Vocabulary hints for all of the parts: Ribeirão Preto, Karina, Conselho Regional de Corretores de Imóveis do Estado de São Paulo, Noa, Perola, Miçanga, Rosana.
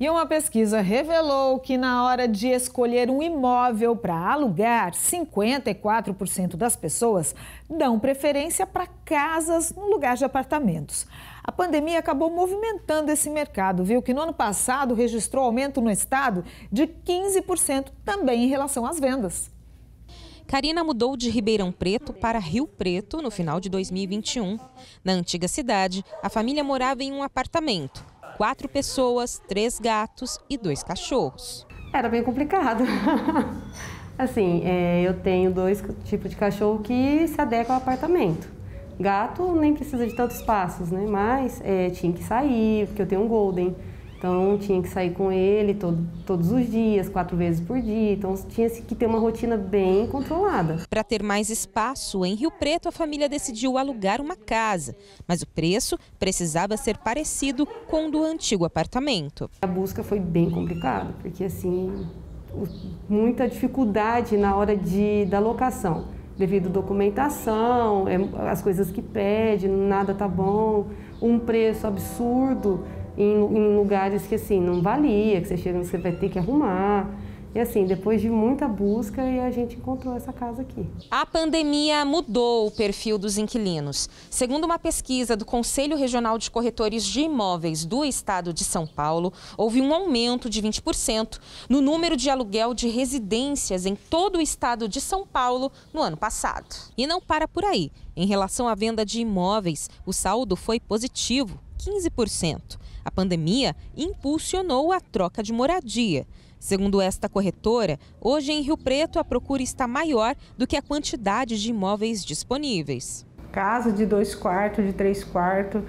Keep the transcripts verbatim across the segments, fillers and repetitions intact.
E uma pesquisa revelou que na hora de escolher um imóvel para alugar, cinquenta e quatro por cento das pessoas dão preferência para casas no lugar de apartamentos. A pandemia acabou movimentando esse mercado, viu? Que no ano passado registrou aumento no estado de quinze por cento também em relação às vendas. Karina mudou de Ribeirão Preto para Rio Preto no final de dois mil e vinte e um. Na antiga cidade, a família morava em um apartamento. Quatro pessoas, três gatos e dois cachorros. Era bem complicado. Assim, é, eu tenho dois tipos de cachorro que se adequam ao apartamento. Gato nem precisa de tantos espaços, né? Mas é, tinha que sair, porque eu tenho um golden. Então, tinha que sair com ele todo, todos os dias, quatro vezes por dia. Então, tinha que ter uma rotina bem controlada. Para ter mais espaço, em Rio Preto, a família decidiu alugar uma casa. Mas o preço precisava ser parecido com o do antigo apartamento. A busca foi bem complicada, porque assim, muita dificuldade na hora de, da locação. Devido à documentação, as coisas que pede, nada tá bom, um preço absurdo. Em lugares que, assim, não valia, que você chega, você vai ter que arrumar. E, assim, depois de muita busca, a gente encontrou essa casa aqui. A pandemia mudou o perfil dos inquilinos. Segundo uma pesquisa do Conselho Regional de Corretores de Imóveis do Estado de São Paulo, houve um aumento de vinte por cento no número de aluguel de residências em todo o estado de São Paulo no ano passado. E não para por aí. Em relação à venda de imóveis, o saldo foi positivo, quinze por cento. A pandemia impulsionou a troca de moradia. Segundo esta corretora, hoje em Rio Preto a procura está maior do que a quantidade de imóveis disponíveis. Casa de dois quartos, de três quartos,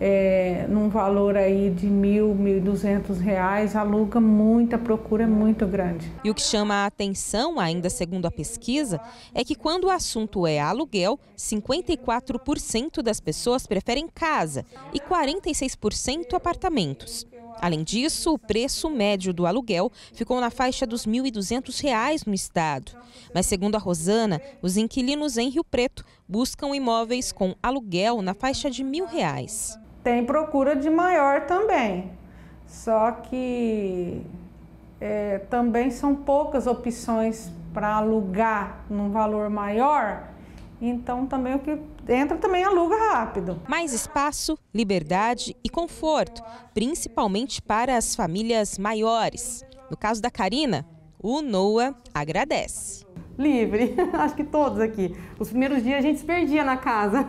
é, num valor aí de mil, mil e duzentos reais, aluga muito, a procura é muito grande. E o que chama a atenção, ainda segundo a pesquisa, é que quando o assunto é aluguel, cinquenta e quatro por cento das pessoas preferem casa e quarenta e seis por cento apartamentos. Além disso, o preço médio do aluguel ficou na faixa dos mil e duzentos reais no estado. Mas, segundo a Rosana, os inquilinos em Rio Preto buscam imóveis com aluguel na faixa de mil reais. Tem procura de maior também, só que é, também são poucas opções para alugar num valor maior. Então, também o que entra também aluga rápido. Mais espaço, liberdade e conforto, principalmente para as famílias maiores. No caso da Karina, o Noa agradece. Livre, acho que todos aqui. Os primeiros dias a gente se perdia na casa.